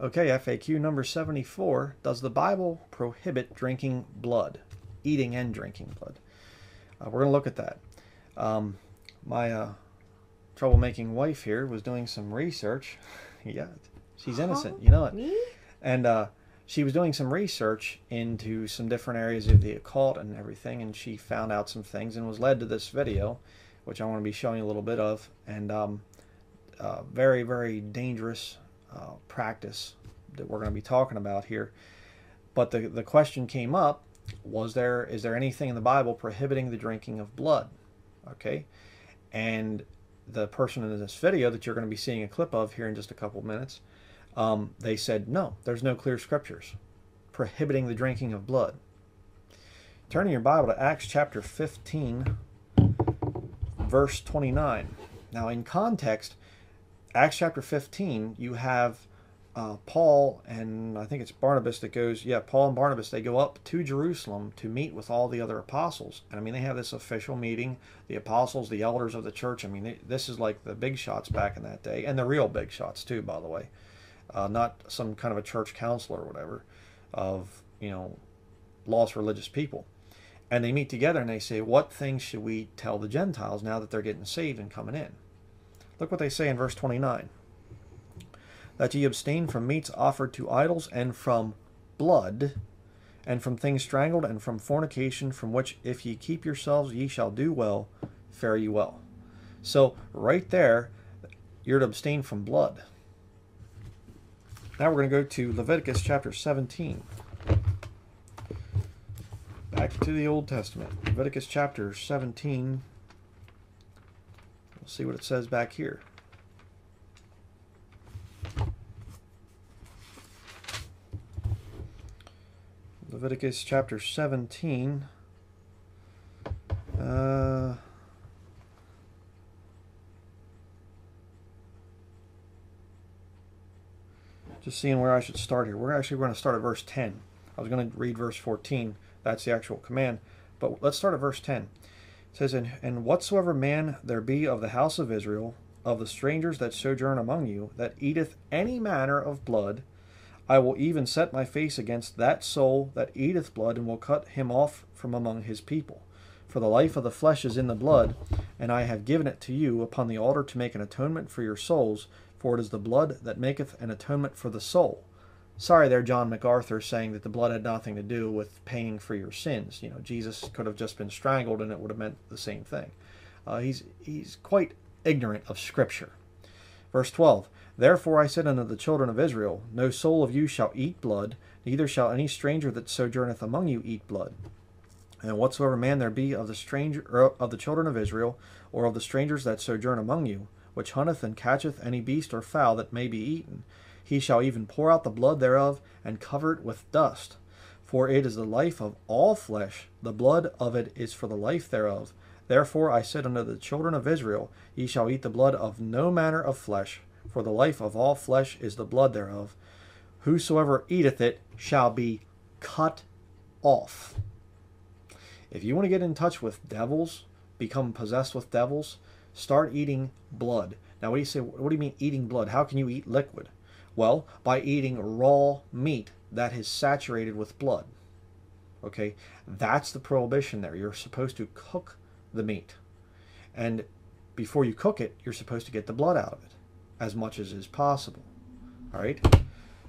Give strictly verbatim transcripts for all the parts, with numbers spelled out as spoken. Okay, F A Q number seventy-four. Does the Bible prohibit drinking blood? Eating and drinking blood. Uh, we're going to look at that. Um, my uh, troublemaking wife here was doing some research. Yeah, she's innocent. Oh, you know it. Me? And uh, she was doing some research into some different areas of the occult and everything, and she found out some things and was led to this video, which I want to be showing you a little bit of. And um, uh, very, very dangerous Uh, practice that we're going to be talking about here. But the, the question came up, was there is there anything in the Bible prohibiting the drinking of blood? Okay, and the person in this video that you're going to be seeing a clip of here in just a couple minutes, um, they said no, there's no clear scriptures prohibiting the drinking of blood. Turning your Bible to Acts chapter fifteen verse twenty-nine. Now in context, Acts chapter fifteen, you have uh, Paul and I think it's Barnabas that goes, yeah, Paul and Barnabas, they go up to Jerusalem to meet with all the other apostles. And I mean, they have this official meeting, the apostles, the elders of the church. I mean, they, this is like the big shots back in that day, and the real big shots too, by the way. Uh, not some kind of a church council or whatever of, you know, lost religious people. And they meet together and they say, what things should we tell the Gentiles now that they're getting saved and coming in? Look what they say in verse twenty-nine. That ye abstain from meats offered to idols, and from blood, and from things strangled, and from fornication, from which if ye keep yourselves, ye shall do well. Fare ye well. So right there, you're to abstain from blood. Now we're going to go to Leviticus chapter seventeen. Back to the Old Testament. Leviticus chapter seventeen. See what it says back here. Leviticus chapter seventeen. Uh, just seeing where I should start here. We're actually going to start at verse ten. I was going to read verse fourteen. That's the actual command. But let's start at verse ten. It says, and, and whatsoever man there be of the house of Israel, of the strangers that sojourn among you, that eateth any manner of blood, I will even set my face against that soul that eateth blood, and will cut him off from among his people. For the life of the flesh is in the blood, and I have given it to you upon the altar to make an atonement for your souls, for it is the blood that maketh an atonement for the soul. Sorry there, John MacArthur, saying that the blood had nothing to do with paying for your sins. You know, Jesus could have just been strangled and it would have meant the same thing. Uh, he's, he's quite ignorant of Scripture. Verse twelve, therefore I said unto the children of Israel, no soul of you shall eat blood, neither shall any stranger that sojourneth among you eat blood. And whatsoever man there be of the stranger, or of the children of Israel, or of the strangers that sojourn among you, which hunteth and catcheth any beast or fowl that may be eaten, he shall even pour out the blood thereof, and cover it with dust. For it is the life of all flesh, the blood of it is for the life thereof. Therefore I said unto the children of Israel, ye shall eat the blood of no manner of flesh, for the life of all flesh is the blood thereof. Whosoever eateth it shall be cut off. If you want to get in touch with devils, become possessed with devils, start eating blood. Now what do you say, what do you mean eating blood? How can you eat liquid? Well, by eating raw meat that is saturated with blood. Okay, that's the prohibition there. You're supposed to cook the meat. And before you cook it, you're supposed to get the blood out of it as much as is possible. All right,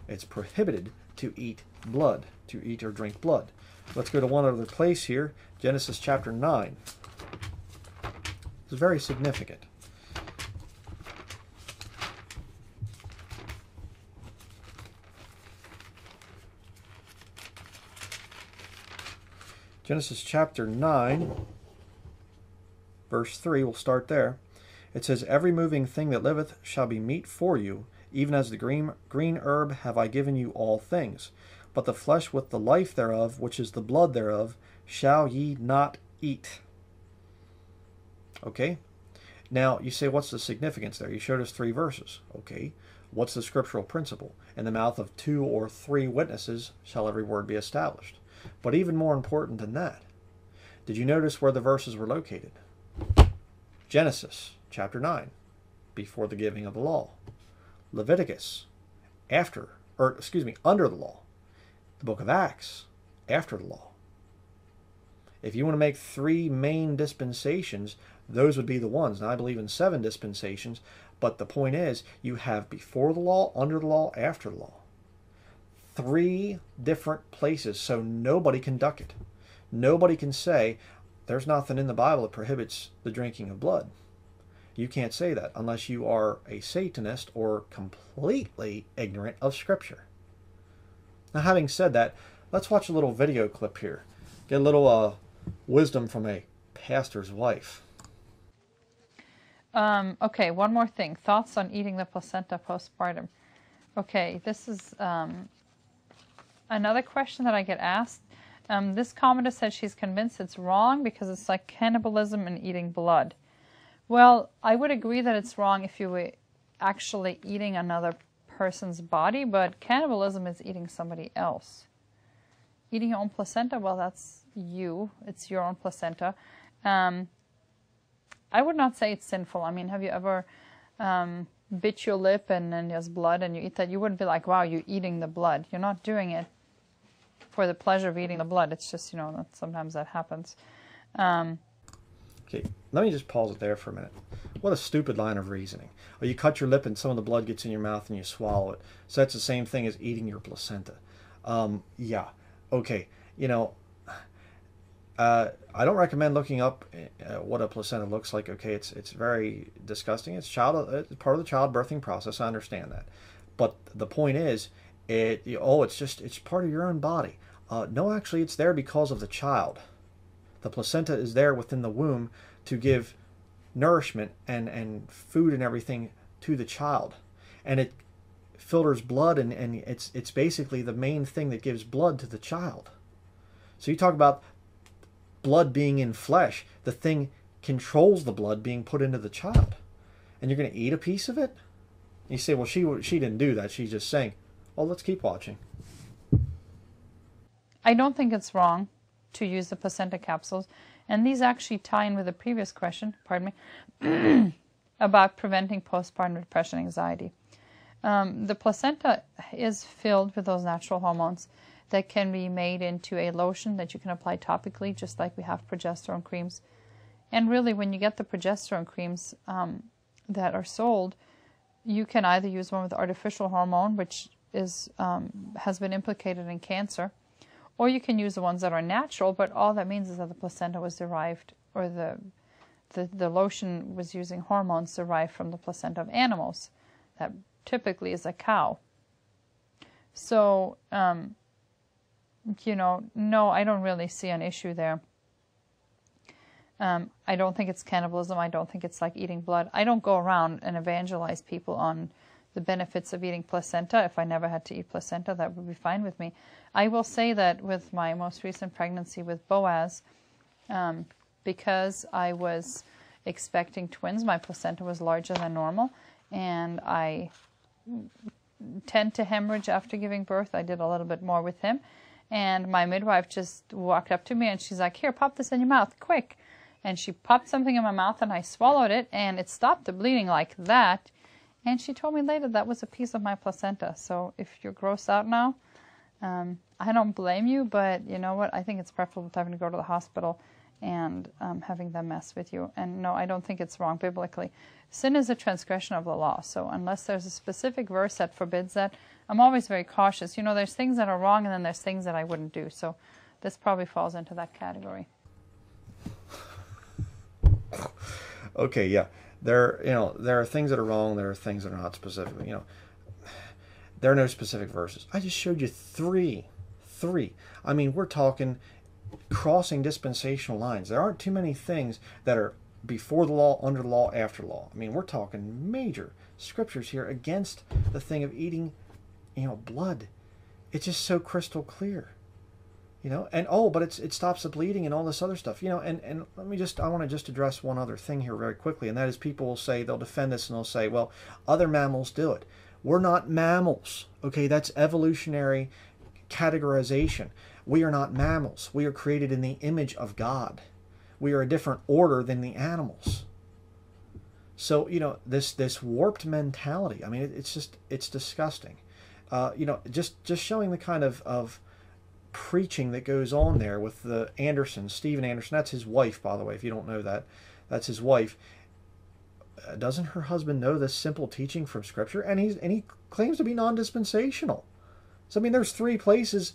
it's prohibited to eat blood, to eat or drink blood. Let's go to one other place here, Genesis chapter nine. It's very significant. Genesis chapter nine, verse three, we'll start there. It says, every moving thing that liveth shall be meat for you, even as the green, green herb have I given you all things. But the flesh with the life thereof, which is the blood thereof, shall ye not eat. Okay? Now, you say, what's the significance there? You showed us three verses. Okay. What's the scriptural principle? In the mouth of two or three witnesses shall every word be established. But even more important than that, did you notice where the verses were located? Genesis chapter nine, before the giving of the law. Leviticus, after or excuse me, under the law. The book of Acts, after the law. If you want to make three main dispensations, those would be the ones. Now, I believe in seven dispensations, but the point is, you have before the law, under the law, after the law. Three different places, so nobody can duck it. Nobody can say, there's nothing in the Bible that prohibits the drinking of blood. You can't say that unless you are a Satanist or completely ignorant of Scripture. Now, having said that, let's watch a little video clip here. Get a little uh, wisdom from a pastor's wife. Um, okay, one more thing. Thoughts on eating the placenta postpartum. Okay, this is um, another question that I get asked. Um, this commenter said she's convinced it's wrong because it's like cannibalism and eating blood. Well, I would agree that it's wrong if you were actually eating another person's body, but cannibalism is eating somebody else. Eating your own placenta, well, that's you. It's your own placenta. Um, I would not say it's sinful. I mean, have you ever um, bit your lip and then there's blood and you eat that? You wouldn't be like, wow, you're eating the blood. You're not doing it for the pleasure of eating the blood. It's just, you know, that sometimes that happens. Um, okay, let me just pause it there for a minute. What a stupid line of reasoning. Or you cut your lip and some of the blood gets in your mouth and you swallow it. So that's the same thing as eating your placenta. Um, yeah. Okay, you know, uh, I don't recommend looking up uh, what a placenta looks like. Okay, it's it's very disgusting. It's child it's part of the childbirthing process. I understand that, but the point is, it you, oh, it's just it's part of your own body. Uh, no, actually, it's there because of the child. The placenta is there within the womb to give nourishment and and food and everything to the child, and it filters blood, and, and it's it's basically the main thing that gives blood to the child. So you talk about blood being in flesh, the thing controls the blood being put into the child. And you're going to eat a piece of it? You say, well, she she didn't do that. She's just saying, oh, let's keep watching. I don't think it's wrong to use the placenta capsules. And these actually tie in with the previous question, pardon me, about preventing postpartum depression and anxiety. Um, the placenta is filled with those natural hormones that can be made into a lotion that you can apply topically, just like we have progesterone creams. And really, when you get the progesterone creams um, that are sold, you can either use one with artificial hormone, which is um, has been implicated in cancer, or you can use the ones that are natural, but all that means is that the placenta was derived, or the, the, the lotion was using hormones derived from the placenta of animals. That typically is a cow. So, um, you know, no, I don't really see an issue there. Um, I don't think it's cannibalism. I don't think it's like eating blood. I don't go around and evangelize people on the benefits of eating placenta. If I never had to eat placenta, that would be fine with me. I will say that with my most recent pregnancy with Boaz, um, because I was expecting twins, my placenta was larger than normal, and I tend to hemorrhage after giving birth. I did a little bit more with him, and my midwife just walked up to me and she's like, here, pop this in your mouth, quick. And she popped something in my mouth and I swallowed it, and it stopped the bleeding like that. And she told me later that was a piece of my placenta. So if you're grossed out now, um, I don't blame you, but you know what, I think it's preferable to having to go to the hospital and um, having them mess with you. And no, I don't think it's wrong biblically. Sin is a transgression of the law, so unless there's a specific verse that forbids that, I'm always very cautious. You know, there's things that are wrong, and then there's things that I wouldn't do, so this probably falls into that category. Okay, yeah. There, you know, there are things that are wrong, there are things that are not specific. You know, there are no specific verses. I just showed you three. Three. I mean, we're talking crossing dispensational lines. There aren't too many things that are before the law, under the law, after law. I mean, we're talking major scriptures here against the thing of eating, you know, blood. It's just so crystal clear, you know. And oh, but it's it stops the bleeding and all this other stuff, you know. And and let me just I want to just address one other thing here very quickly, and that is people will say, they'll defend this and they'll say, well, other mammals do it. We're not mammals, okay? That's evolutionary categorization. We are not mammals. We are created in the image of God. We are a different order than the animals. So, you know, this this warped mentality, I mean, it, it's just, it's disgusting. uh, you know, just just showing the kind of, of preaching that goes on there with the Anderson, Stephen Anderson. That's his wife, by the way, if you don't know that. That's his wife. Uh, doesn't her husband know this simple teaching from Scripture? And, he's, and he claims to be non-dispensational. So, I mean, there's three places,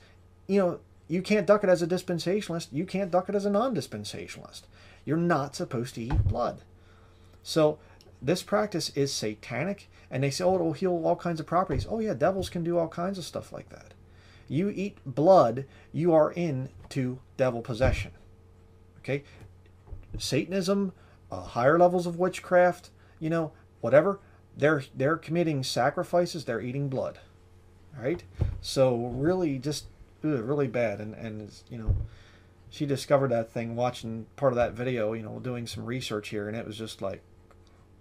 you know, you can't duck it as a dispensationalist. You can't duck it as a non-dispensationalist. You're not supposed to eat blood. So this practice is satanic, and they say, oh, it'll heal all kinds of properties. Oh, yeah, devils can do all kinds of stuff like that. You eat blood, you are into devil possession. Okay? Satanism, uh, higher levels of witchcraft, you know, whatever. They're, they're committing sacrifices. They're eating blood. All right? So really just ugh, really bad. And, and, you know, she discovered that thing watching part of that video, you know, doing some research here, and it was just like,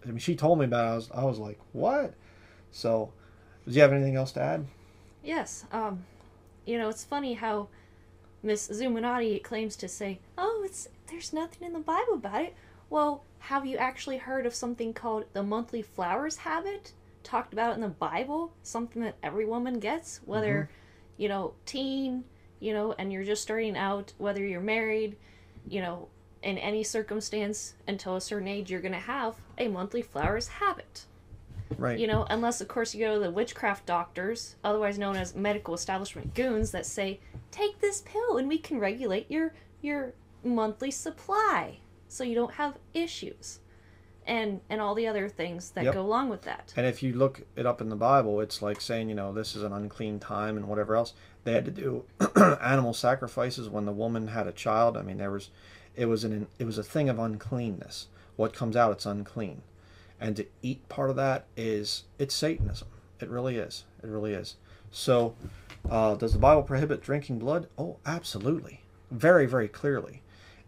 I mean, she told me about it. I was, I was like, what? So, do you have anything else to add? Yes. Um, you know, it's funny how Miss Zumanati claims to say, oh, it's there's nothing in the Bible about it. Well, have you actually heard of something called the monthly flowers habit? Talked about in the Bible, something that every woman gets, whether, mm-hmm. you know, teen, you know, and you're just starting out, whether you're married, you know, in any circumstance, until a certain age, you're going to have a monthly flowers habit. Right. You know, unless, of course, you go to the witchcraft doctors, otherwise known as medical establishment goons, that say, take this pill and we can regulate your, your monthly supply so you don't have issues. And, and all the other things that yep. go along with that. And if you look it up in the Bible, it's like saying, you know, this is an unclean time and whatever else. They had to do animal sacrifices when the woman had a child. I mean, there was, it was an, it was a thing of uncleanness. What comes out, it's unclean. And to eat part of that is, it's Satanism. It really is. It really is. So, uh, does the Bible prohibit drinking blood? Oh, absolutely. Very, very clearly.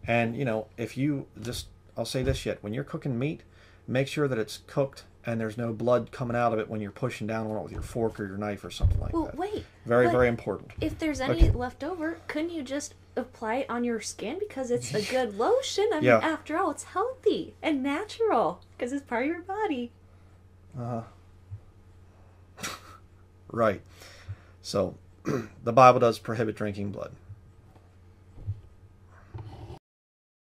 And, you know, if you just, I'll say this yet. When you're cooking meat, make sure that it's cooked and there's no blood coming out of it when you're pushing down on it with your fork or your knife or something like well, that. Well, wait. Very, very important. If there's any okay. left over, couldn't you just apply it on your skin because it's a good lotion? I mean, yeah. after all, it's healthy and natural because it's part of your body. Uh huh. Right. So, the Bible does prohibit drinking blood.